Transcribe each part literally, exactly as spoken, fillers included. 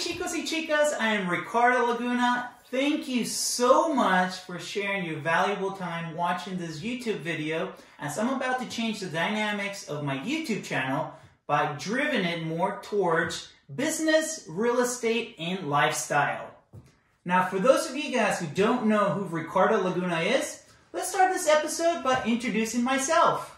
Hey chicos y chicas, I am Ricardo Laguna. Thank you so much for sharing your valuable time watching this YouTube video, as I'm about to change the dynamics of my YouTube channel by driving it more towards business, real estate, and lifestyle. Now, for those of you guys who don't know who Ricardo Laguna is, let's start this episode by introducing myself.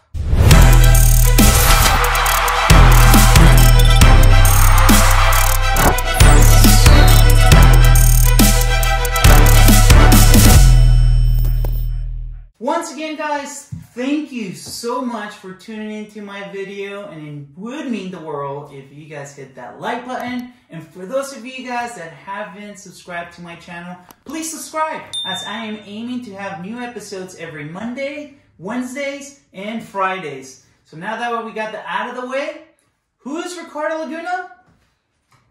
Once again, guys, thank you so much for tuning into my video, and it would mean the world if you guys hit that like button. And for those of you guys that haven't subscribed to my channel, please subscribe, as I am aiming to have new episodes every Monday, Wednesdays, and Fridays. So now that we got that out of the way, who is Ricardo Laguna?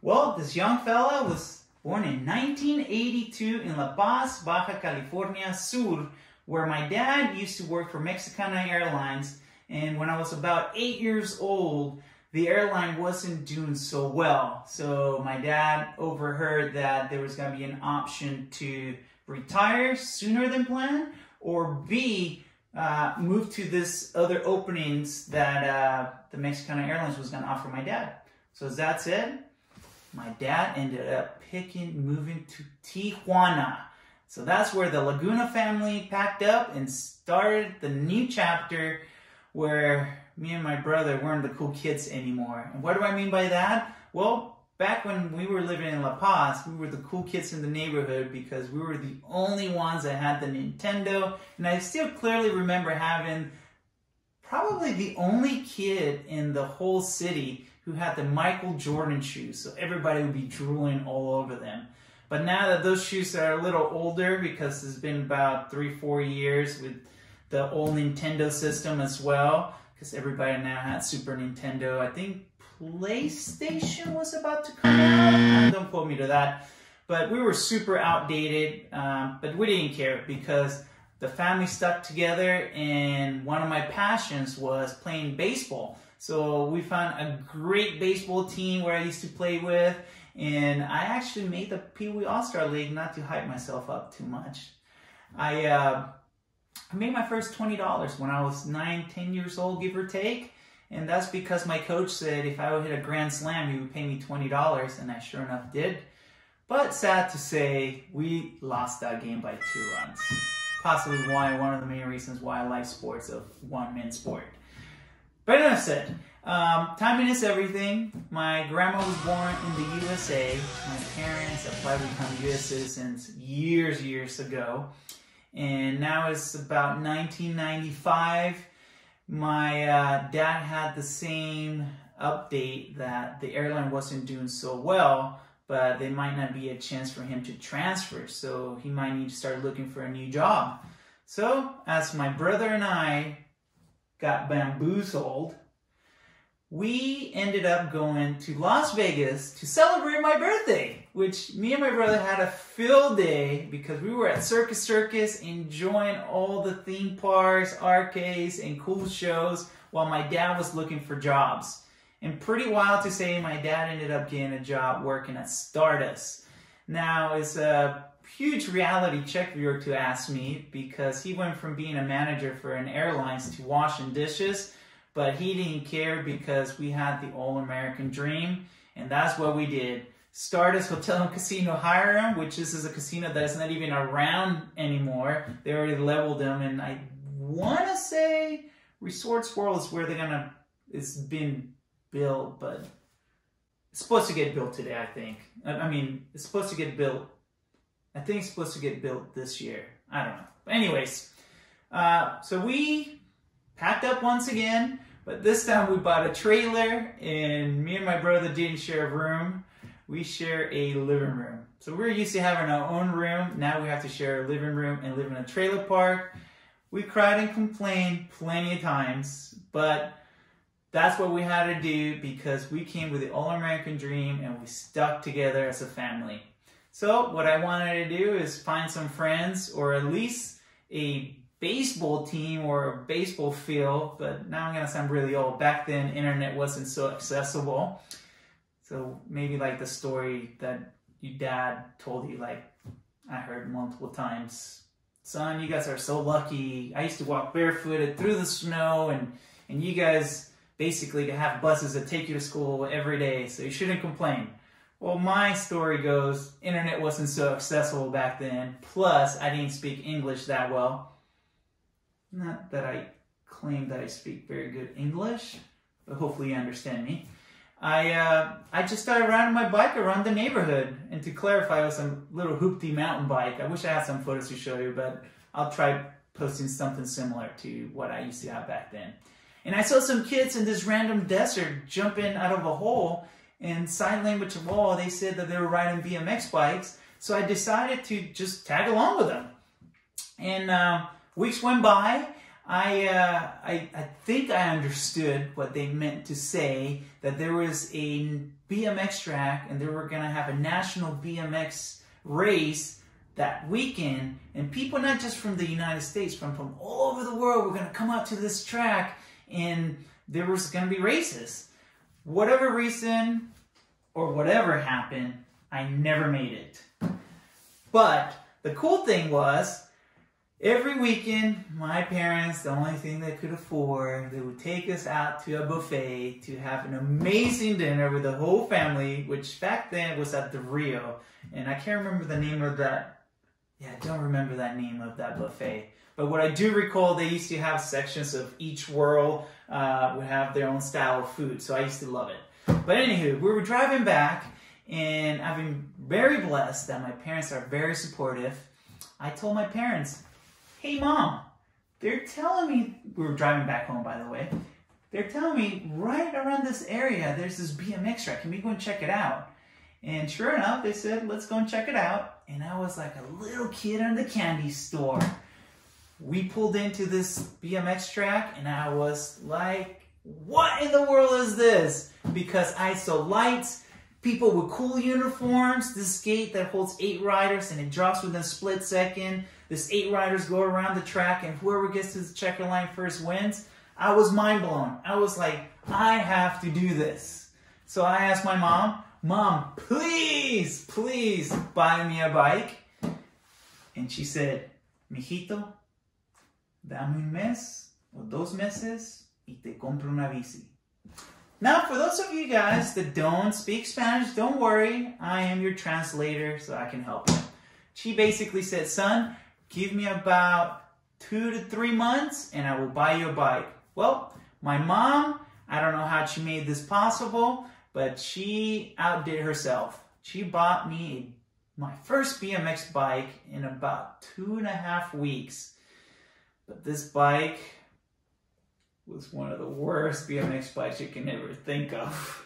Well, this young fella was born in nineteen eighty-two in La Paz, Baja California Sur, where my dad used to work for Mexicana Airlines, and when I was about eight years old, the airline wasn't doing so well. So my dad overheard that there was gonna be an option to retire sooner than planned, or B, uh, move to this other openings that uh, the Mexicana Airlines was gonna offer my dad. So that's it. My dad ended up picking, moving to Tijuana. So that's where the Laguna family packed up and started the new chapter where me and my brother weren't the cool kids anymore. And what do I mean by that? Well, back when we were living in La Paz, we were the cool kids in the neighborhood because we were the only ones that had the Nintendo. And I still clearly remember having probably the only kid in the whole city who had the Michael Jordan shoes. So everybody would be drooling all over them. But now that those shoes are a little older, because it's been about three, four years with the old Nintendo system as well, because everybody now had Super Nintendo. I think PlayStation was about to come out. Don't quote me to that. But we were super outdated, uh, but we didn't care because the family stuck together, and one of my passions was playing baseball. So we found a great baseball team where I used to play with, and I actually made the Pee Wee All Star League, not to hype myself up too much. I uh, I made my first twenty dollars when I was nine, ten years old, give or take. And that's because my coach said if I would hit a grand slam, he would pay me twenty dollars, and I sure enough did. But sad to say, we lost that game by two runs. Possibly why one of the main reasons why I like sports of one-man sport. But enough said. Um, timing is everything. My grandma was born in the U S A. My parents applied to become U S citizens years, years ago. And now it's about nineteen ninety-five. My uh, dad had the same update that the airline wasn't doing so well, but there might not be a chance for him to transfer. So he might need to start looking for a new job. So as my brother and I got bamboozled, we ended up going to Las Vegas to celebrate my birthday, which me and my brother had a fill day because we were at Circus Circus enjoying all the theme parks, arcades, and cool shows while my dad was looking for jobs. And pretty wild to say, my dad ended up getting a job working at Stardust. Now, it's a huge reality check viewer to ask me, because he went from being a manager for an airlines to washing dishes. But he didn't care because we had the all-American dream, and that's what we did. Stardust Hotel and Casino Hiram, which this is a casino that's not even around anymore. They already leveled them, and I want to say Resorts World is where they're gonna. It's been built, but it's supposed to get built today. I think. I mean, it's supposed to get built. I think it's supposed to get built this year. I don't know. But anyways, uh, so we packed up once again, but this time we bought a trailer, and me and my brother didn't share a room. We share a living room. So we're used to having our own room. Now we have to share a living room and live in a trailer park. We cried and complained plenty of times, but that's what we had to do because we came with the all-American dream and we stuck together as a family. So what I wanted to do is find some friends, or at least a baseball team or a baseball field, but now I'm gonna sound really old. Back then, internet wasn't so accessible. So maybe like the story that your dad told you, like I heard multiple times, son, you guys are so lucky. I used to walk barefooted through the snow, and, and you guys basically to have buses that take you to school every day, so you shouldn't complain. Well, my story goes, internet wasn't so accessible back then, plus I didn't speak English that well. Not that I claim that I speak very good English, but hopefully you understand me. I uh, I just started riding my bike around the neighborhood, and to clarify, it was some little hoopty mountain bike. I wish I had some photos to show you, but I'll try posting something similar to what I used to have back then. And I saw some kids in this random desert jumping out of a hole, and sign language of all, they said that they were riding B M X bikes, so I decided to just tag along with them. And uh, weeks went by. I, uh, I I think I understood what they meant to say, that there was a B M X track and they were going to have a national B M X race that weekend, and people not just from the United States, from, from all over the world were going to come out to this track, and there was going to be races. Whatever reason or whatever happened, I never made it. But the cool thing was, every weekend, my parents, the only thing they could afford, they would take us out to a buffet to have an amazing dinner with the whole family, which back then was at the Rio. And I can't remember the name of that. Yeah, I don't remember that name of that buffet. But what I do recall, they used to have sections of each world uh, would have their own style of food. So I used to love it. But anywho, we were driving back, and I've been very blessed that my parents are very supportive. I told my parents, hey mom, they're telling me, we were driving back home by the way, they're telling me right around this area there's this B M X track, can we go and check it out? And sure enough, they said, let's go and check it out. And I was like a little kid in the candy store. We pulled into this B M X track and I was like, what in the world is this? Because I saw lights, people with cool uniforms, this skate that holds eight riders and it drops within a split second. This eight riders go around the track, and whoever gets to the checker line first wins. I was mind blown. I was like, I have to do this. So I asked my mom, Mom, please, please buy me a bike. And she said, mijito, dame un mes o dos meses y te compro una bici. Now, for those of you guys that don't speak Spanish, don't worry. I am your translator, so I can help you. She basically said, son, give me about two to three months and I will buy you a bike. Well, my mom, I don't know how she made this possible, but she outdid herself. She bought me my first B M X bike in about two and a half weeks. But this bike was one of the worst B M X bikes you can ever think of.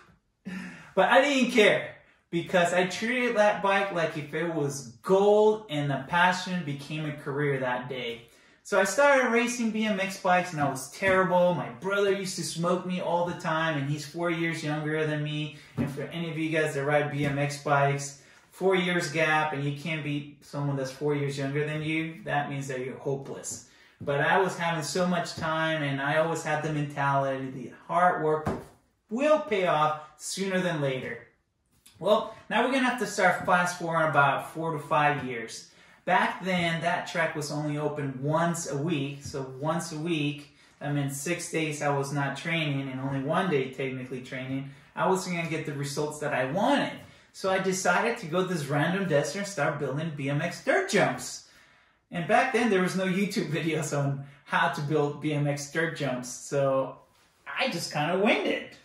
But I didn't care, because I treated that bike like if it was gold, and the passion became a career that day. So I started racing B M X bikes and I was terrible. My brother used to smoke me all the time, and he's four years younger than me. And for any of you guys that ride B M X bikes, four years gap and you can't beat someone that's four years younger than you, that means that you're hopeless. But I was having so much time, and I always had the mentality, the hard work will pay off sooner than later. Well, now we're going to have to start fast forward about four to five years. Back then, that track was only open once a week. So once a week, that meant six days I was not training, and only one day technically training. I wasn't going to get the results that I wanted. So I decided to go to this random desert and start building B M X dirt jumps. And back then, there was no YouTube videos on how to build B M X dirt jumps. So I just kind of winged it.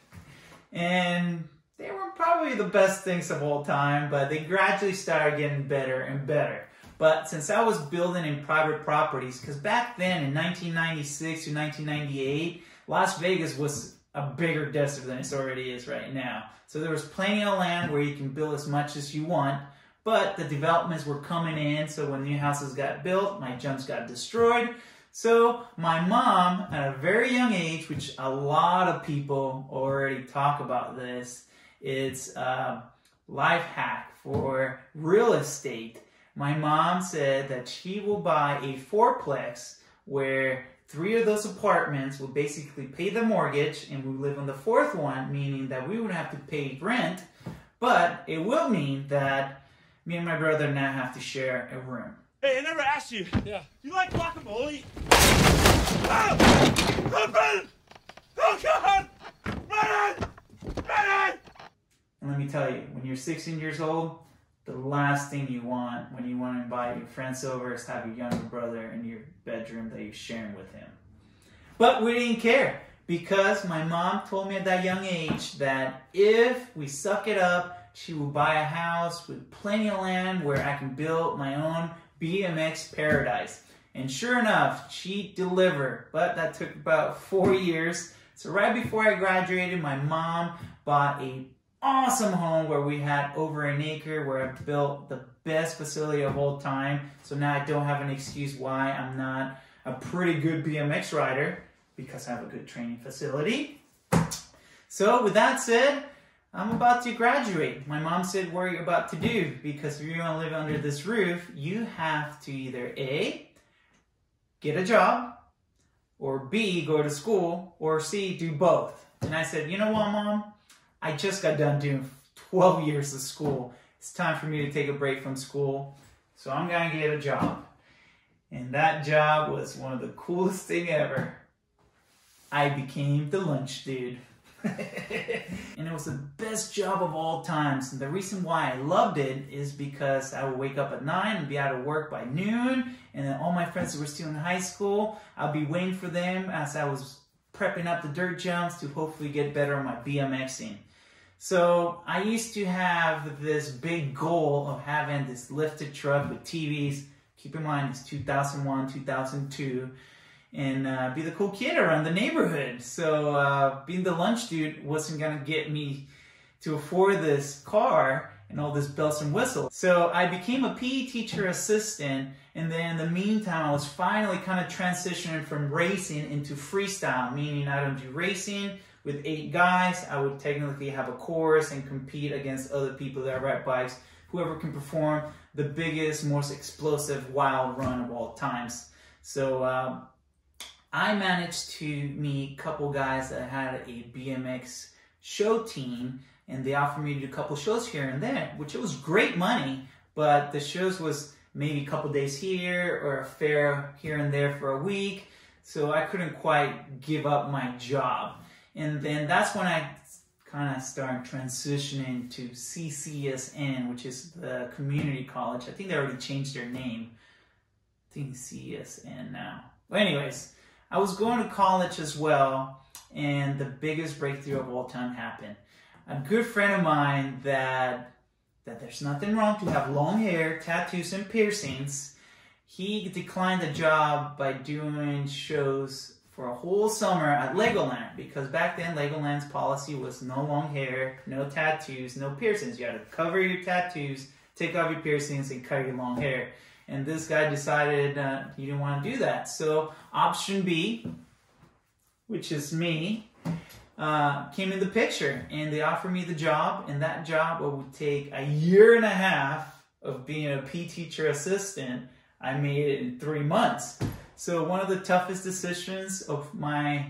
And they were probably the best things of all time, but they gradually started getting better and better. But since I was building in private properties, because back then in nineteen ninety-six to nineteen ninety-eight, Las Vegas was a bigger desert than it already is right now. So there was plenty of land where you can build as much as you want, but the developments were coming in, so when new houses got built, my jumps got destroyed. So my mom, at a very young age, which a lot of people already talk about this, it's a life hack for real estate. My mom said that she will buy a fourplex where Three of those apartments would basically pay the mortgage, and we would live on the fourth one, meaning that we wouldn't have to pay rent, but it will mean that me and my brother now have to share a room. Hey, I never asked you. Yeah. You like guacamole? Oh! Oh, God! Oh, God! Run in! Run in! And let me tell you, when you're sixteen years old, the last thing you want when you want to invite your friends over is to have your younger brother in your bedroom that you're sharing with him. But we didn't care, because my mom told me at that young age that if we suck it up, she will buy a house with plenty of land where I can build my own B M X paradise. And sure enough, she delivered, but that took about four years. So right before I graduated, my mom bought a awesome home where we had over an acre, where I built the best facility of all time. So now I don't have an excuse why I'm not a pretty good B M X rider, because I have a good training facility. So with that said, I'm about to graduate. My mom said, what are you about to do? Because if you want to live under this roof, you have to either A, get a job, or B, go to school, or C, do both. And I said, you know what, Mom? I just got done doing twelve years of school. It's time for me to take a break from school. So I'm gonna get a job. And that job was one of the coolest thing ever. I became the lunch dude. And it was the best job of all times. And the reason why I loved it is because I would wake up at nine and be out of work by noon. And then all my friends who were still in high school, I'd be waiting for them as I was prepping up the dirt jumps to hopefully get better on my BMXing. So I used to have this big goal of having this lifted truck with T Vs. Keep in mind, it's two thousand one, two thousand two. And uh, be the cool kid around the neighborhood. So uh, being the lunch dude wasn't gonna get me to afford this car and all this bells and whistles. So I became a P E teacher assistant, and then in the meantime, I was finally kind of transitioning from racing into freestyle, meaning I don't do racing with eight guys. I would technically have a course and compete against other people that ride bikes, whoever can perform the biggest, most explosive wild run of all times. So uh, I managed to meet a couple guys that had a B M X show team, and they offered me to do a couple shows here and there, which it was great money, but the shows was maybe a couple days here or a fair here and there for a week. So I couldn't quite give up my job. And then that's when I kind of started transitioning to C C S N, which is the community college. I think they already changed their name. I think C S N now. Well, anyways, I was going to college as well, and the biggest breakthrough of all time happened. A good friend of mine that that there's nothing wrong to have long hair, tattoos, and piercings, he declined the job by doing shows for a whole summer at Legoland, because back then Legoland's policy was no long hair, no tattoos, no piercings. You had to cover your tattoos, take off your piercings, and cut your long hair. And this guy decided uh, he didn't want to do that. So option B, which is me, Uh, came in the picture, and they offered me the job, and that job would take a year and a half of being a P E teacher assistant. I made it in three months. So one of the toughest decisions of my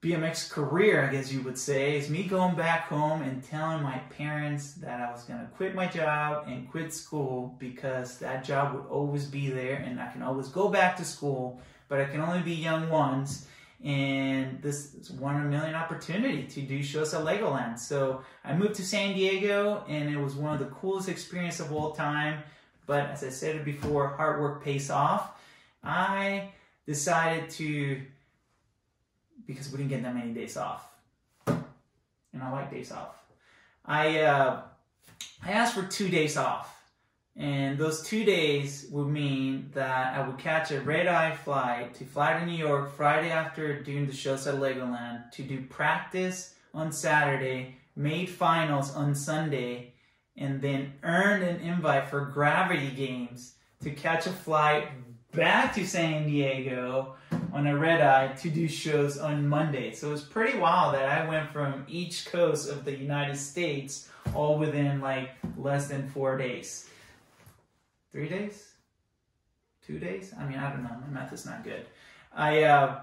B M X career, I guess you would say, is me going back home and telling my parents that I was gonna quit my job and quit school, because that job would always be there and I can always go back to school, but I can only be young once. And this is one in a million opportunity to do shows at Legoland. So I moved to San Diego, and it was one of the coolest experiences of all time. But as I said before, hard work pays off. I decided to, because we didn't get that many days off, and I like days off, I, uh, I asked for two days off. And those two days would mean that I would catch a red-eye flight to fly to New York Friday after doing the shows at Legoland, to do practice on Saturday, made finals on Sunday, and then earned an invite for Gravity Games to catch a flight back to San Diego on a red-eye to do shows on Monday. So it was pretty wild that I went from each coast of the United States all within like less than four days. Three days? Two days? I mean, I don't know. My math is not good. I uh,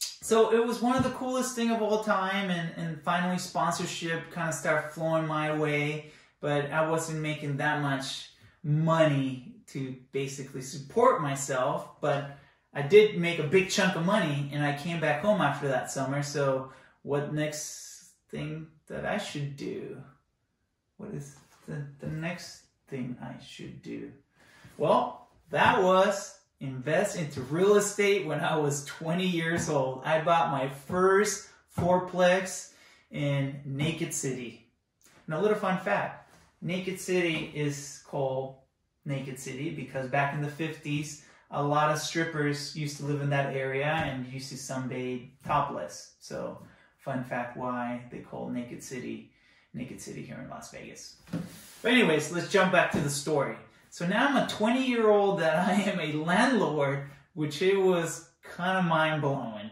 so it was one of the coolest thing of all time, and, and finally sponsorship kind of started flowing my way, but I wasn't making that much money to basically support myself, but I did make a big chunk of money, and I came back home after that summer. So what next thing that I should do? What is the, the next thing I should do? Well, that was invest into real estate when I was twenty years old. I bought my first fourplex in Naked City. Now, a little fun fact. Naked City is called Naked City because back in the fifties, a lot of strippers used to live in that area and used to sunbathe topless. So, fun fact why they call Naked City, Naked City here in Las Vegas. But anyways, let's jump back to the story. So now I'm a twenty-year-old that I am a landlord, which it was kind of mind-blowing.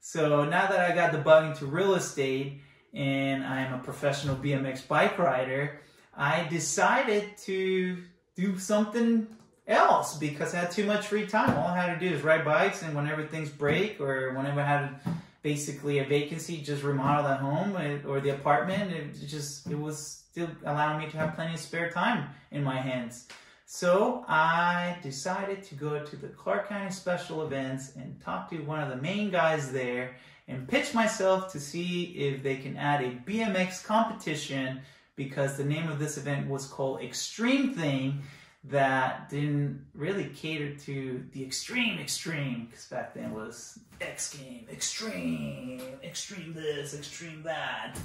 So now that I got the bug into real estate and I'm a professional B M X bike rider, I decided to do something else because I had too much free time. All I had to do is ride bikes, and whenever things break or whenever I had basically a vacancy, just remodel that home or the apartment. It just, it was still allowing me to have plenty of spare time in my hands. So I decided to go to the Clark County Special Events and talk to one of the main guys there and pitch myself to see if they can add a B M X competition, because the name of this event was called Extreme Thing. That didn't really cater to the extreme extreme, because back then it was X Game, extreme, extreme this, extreme that.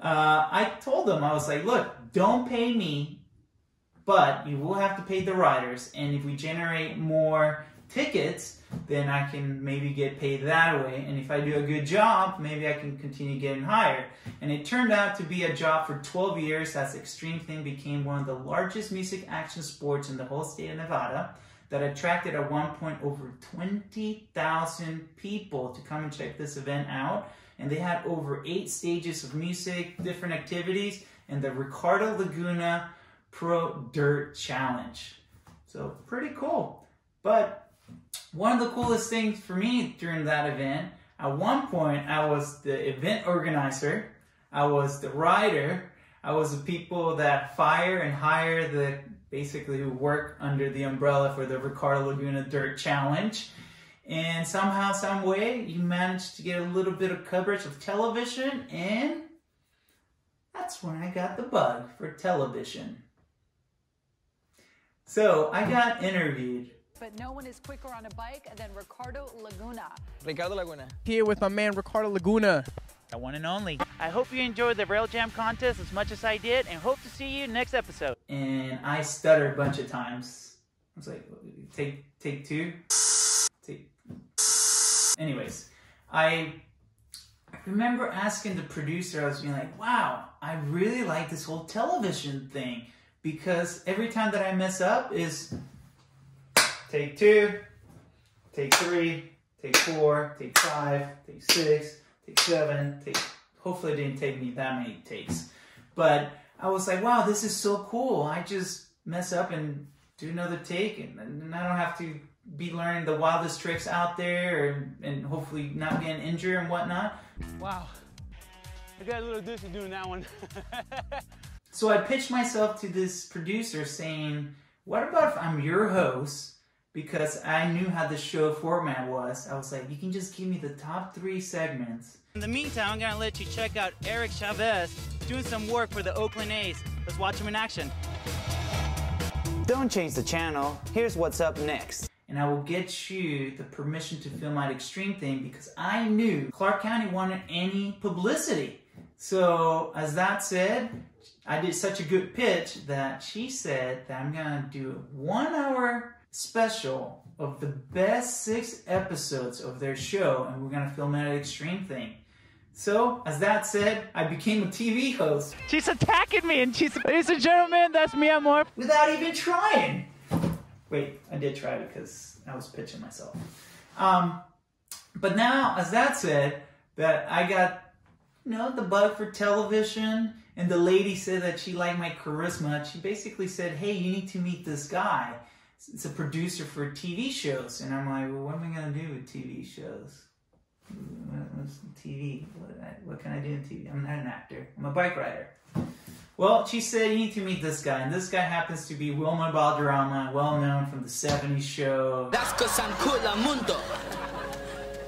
Uh, I told them, I was like, look, don't pay me, but you will have to pay the riders. And if we generate more tickets, then I can maybe get paid that way. And if I do a good job, maybe I can continue getting higher. And it turned out to be a job for twelve years, as Extreme Thing became one of the largest music action sports in the whole state of Nevada, that attracted at one point over twenty thousand people to come and check this event out. And they had over eight stages of music, different activities, and the Ricardo Laguna Pro Dirt Challenge. So pretty cool. But one of the coolest things for me during that event, at one point I was the event organizer, I was the rider, I was the people that fire and hire the, basically who work under the umbrella for the Ricardo Laguna Dirt Challenge. And somehow, some way, you managed to get a little bit of coverage of television, and that's when I got the bug for television. So I got interviewed. But no one is quicker on a bike than Ricardo Laguna. Ricardo Laguna. Here with my man, Ricardo Laguna. The one and only. I hope you enjoyed the Rail Jam contest as much as I did, and hope to see you next episode. And I stuttered a bunch of times. I was like, take, take two. Take. Anyways, I remember asking the producer, I was being like, wow, I really like this whole television thing, because every time that I mess up is take two, take three, take four, take five, take six, take seven, take, hopefully it didn't take me that many takes. But I was like, wow, this is so cool. I just mess up and do another take, and, and I don't have to be learning the wildest tricks out there, or, and hopefully not getting injured and whatnot. Wow, I got a little distance doing that one. So I pitched myself to this producer saying, what about if I'm your host? Because I knew how the show format was. I was like, you can just give me the top three segments. In the meantime, I'm gonna let you check out Eric Chavez doing some work for the Oakland A's. Let's watch him in action. Don't change the channel. Here's what's up next. And I will get you the permission to film out Extreme Thing, because I knew Clark County wanted any publicity. So as that said, I did such a good pitch that she said that I'm gonna do one hour special of the best six episodes of their show, and we're gonna film that Extreme Thing. So, as that said, I became a T V host. She's attacking me, and she's, ladies and gentlemen, that's mi amor. Without even trying. Wait, I did try because I was pitching myself. Um, but now, as that said, that I got, you know, the bug for television, and the lady said that she liked my charisma. She basically said, hey, you need to meet this guy. it's a producer for T V shows. And I'm like, well, what am I going to do with T V shows? What's T V? What, what can I do in T V? I'm not an actor. I'm a bike rider. Well, she said, you need to meet this guy. And this guy happens to be Wilmer Valderrama, well known from the seventies Show. That's because I'm cool, I'm mundo.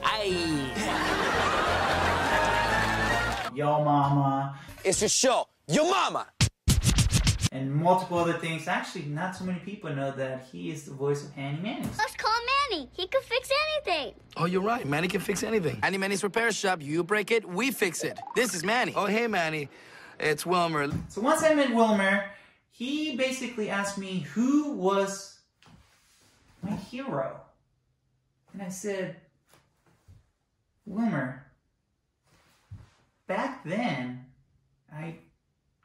Aye. Yo Mama. It's your show. Yo Mama. And multiple other things. Actually, not so many people know that he is the voice of Annie Manny. Let's call Manny. He can fix anything. Oh, you're right. Manny can fix anything. Annie Manny's repair shop. You break it, we fix it. This is Manny. Oh, hey, Manny. It's Wilmer. So once I met Wilmer, he basically asked me who was my hero. And I said, Wilmer, back then, I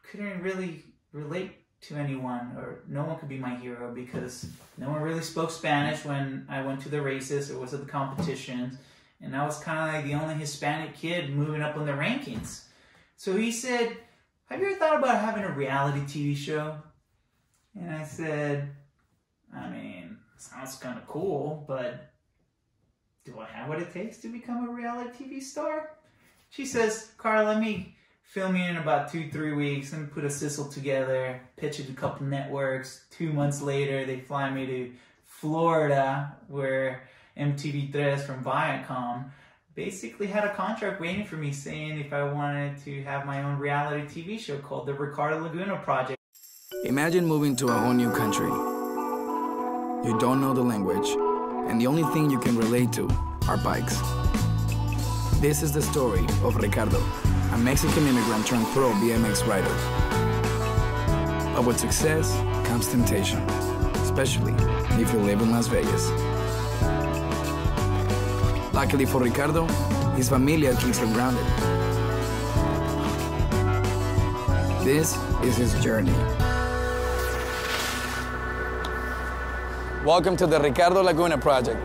couldn't really relate to anyone, or no one could be my hero because no one really spoke Spanish when I went to the races or was at the competitions, and I was kind of like the only Hispanic kid moving up on the rankings. So he said, have you ever thought about having a reality T V show? And I said, I mean, sounds kind of cool, but do I have what it takes to become a reality T V star? She says, Carl, let me film you in about two, three weeks and put a sizzle together, pitch it to a couple networks. Two months later, they fly me to Florida, where M T V three from Viacom basically had a contract waiting for me saying if I wanted to have my own reality T V show called the Ricardo Laguna Project. Imagine moving to a whole new country. You don't know the language, and the only thing you can relate to are bikes. This is the story of Ricardo, a Mexican immigrant turned pro B M X rider. But with success comes temptation, especially if you live in Las Vegas. Luckily for Ricardo, his familia keeps him grounded. This is his journey. Welcome to the Ricardo Laguna Project.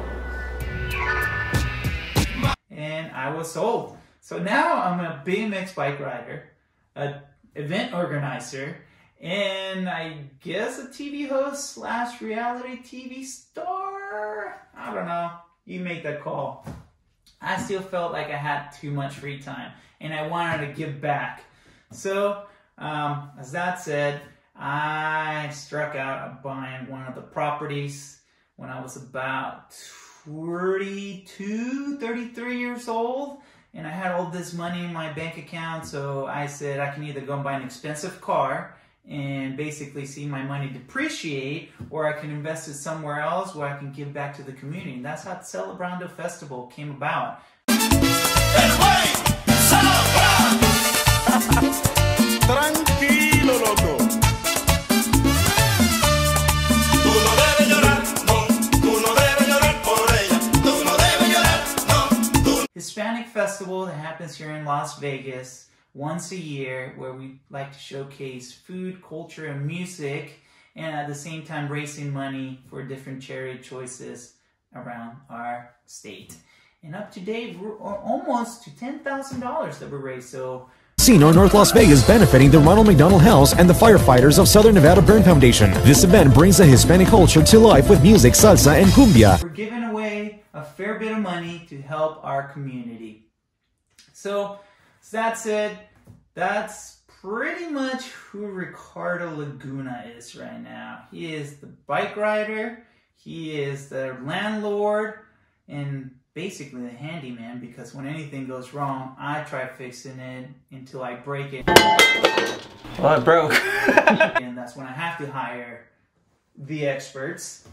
And I was sold. So now I'm a B M X bike rider, an event organizer, and I guess a T V host slash reality T V star? I don't know. You make that call. I still felt like I had too much free time, and I wanted to give back. So, um, as that said, I struck out on buying one of the properties when I was about twenty-two, thirty-three years old. And I had all this money in my bank account, so I said I can either go and buy an expensive car and basically see my money depreciate, or I can invest it somewhere else where I can give back to the community. And that's how the Celebrando Festival came about. Tranquilo, loco. Hispanic festival that happens here in Las Vegas once a year, where we like to showcase food, culture, and music, and at the same time raising money for different charity choices around our state. And up to date, we're almost to ten thousand dollars that we raised. So Casino North Las Vegas, benefiting the Ronald McDonald House and the Firefighters of Southern Nevada Burn Foundation. This event brings the Hispanic culture to life with music, salsa, and cumbia. We're giving away a fair bit of money to help our community. So, so that's it. That's pretty much who Ricardo Laguna is right now. He is the bike rider, he is the landlord, and basically the handyman, because when anything goes wrong, I try fixing it until I break it. Well, it broke. And that's when I have to hire the experts.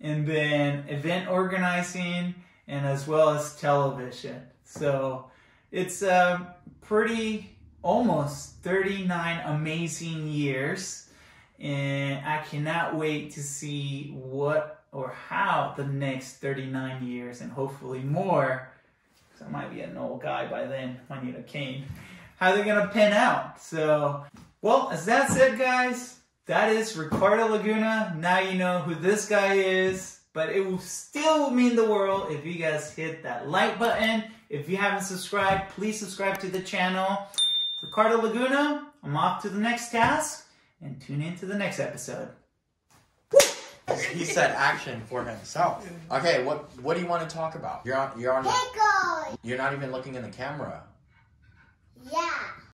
And then event organizing, and as well as television. So it's a pretty, almost thirty-nine amazing years. And I cannot wait to see what or how the next thirty-nine years, and hopefully more, because I might be an old guy by then, I need a cane, how they're gonna pan out. So, well, as that said, guys, that is Ricardo Laguna. Now you know who this guy is, but it will still mean the world if you guys hit that like button. If you haven't subscribed, please subscribe to the channel. Ricardo Laguna, I'm off to the next task, and tune in to the next episode. Woo! He said action for himself. Okay, what what do you want to talk about? You're on. You're on. Pickles. You're not even looking in the camera. Yeah.